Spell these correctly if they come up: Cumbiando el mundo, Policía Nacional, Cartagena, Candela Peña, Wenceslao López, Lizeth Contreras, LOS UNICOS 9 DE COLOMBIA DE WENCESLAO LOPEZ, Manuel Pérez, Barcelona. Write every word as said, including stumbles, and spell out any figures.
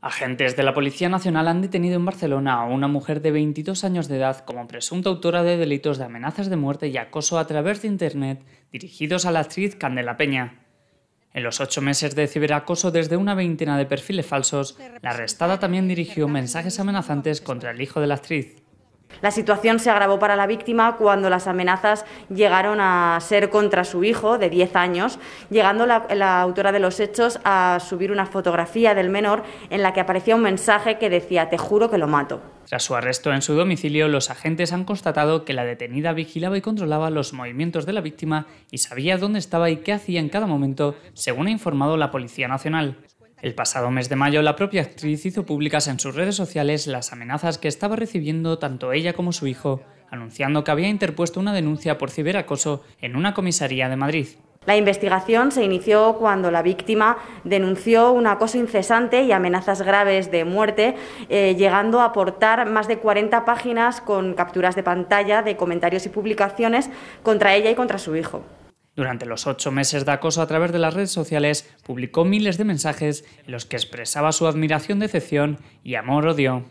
Agentes de la Policía Nacional han detenido en Barcelona a una mujer de veintidós años de edad como presunta autora de delitos de amenazas de muerte y acoso a través de Internet dirigidos a la actriz Candela Peña. En los ocho meses de ciberacoso desde una veintena de perfiles falsos, la arrestada también dirigió mensajes amenazantes contra el hijo de la actriz. La situación se agravó para la víctima cuando las amenazas llegaron a ser contra su hijo de diez años, llegando la, la autora de los hechos a subir una fotografía del menor en la que aparecía un mensaje que decía «te juro que lo mato». Tras su arresto en su domicilio, los agentes han constatado que la detenida vigilaba y controlaba los movimientos de la víctima y sabía dónde estaba y qué hacía en cada momento, según ha informado la Policía Nacional. El pasado mes de mayo, la propia actriz hizo públicas en sus redes sociales las amenazas que estaba recibiendo tanto ella como su hijo, anunciando que había interpuesto una denuncia por ciberacoso en una comisaría de Madrid. La investigación se inició cuando la víctima denunció un acoso incesante y amenazas graves de muerte, eh, llegando a aportar más de cuarenta páginas con capturas de pantalla de comentarios y publicaciones contra ella y contra su hijo. Durante los ocho meses de acoso a través de las redes sociales, publicó miles de mensajes en los que expresaba su admiración, decepción y amor-odio.